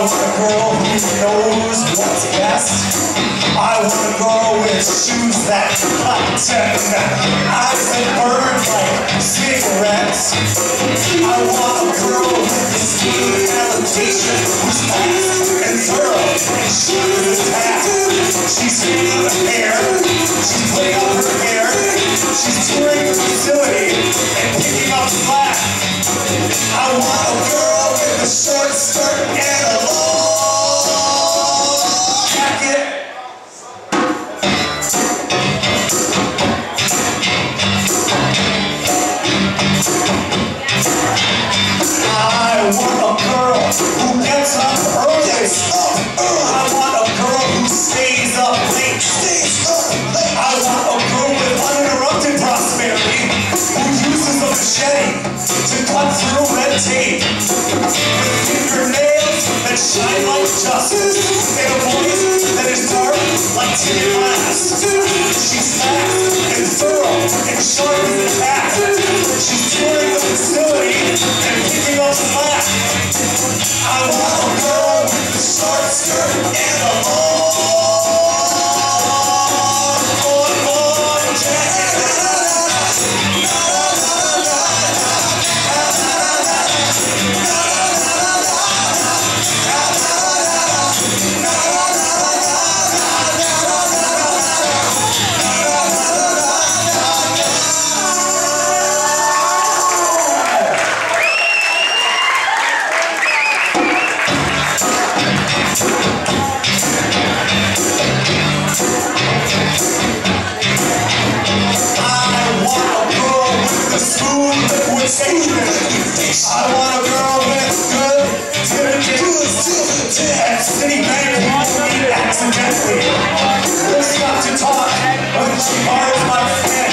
was the girl who knows what's best. I was the girl with shoes that button. Eyes that burn like cigarettes. I want a girl with this keen elocution who's fast and thorough. She was a task. She's singing the hair. She's laying up her hair. She's touring the facility and picking up slack. I want a girl with a short skirt and a long jacket. I want a girl who gets up early. I want a girl who stays up late. I want a girl with uninterrupted prosperity who uses a machete to cut through red tape. Shine like justice in a voice that is dark like tin glass. She's fast and thorough and sharp as a tack. She's touring the facility and picking up slack. I want a girl with a short skirt and a long jacket. I want a girl with good at Citibank wants me accidentally. We'll stop to talk, but she borrows my friend.